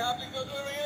happening, those are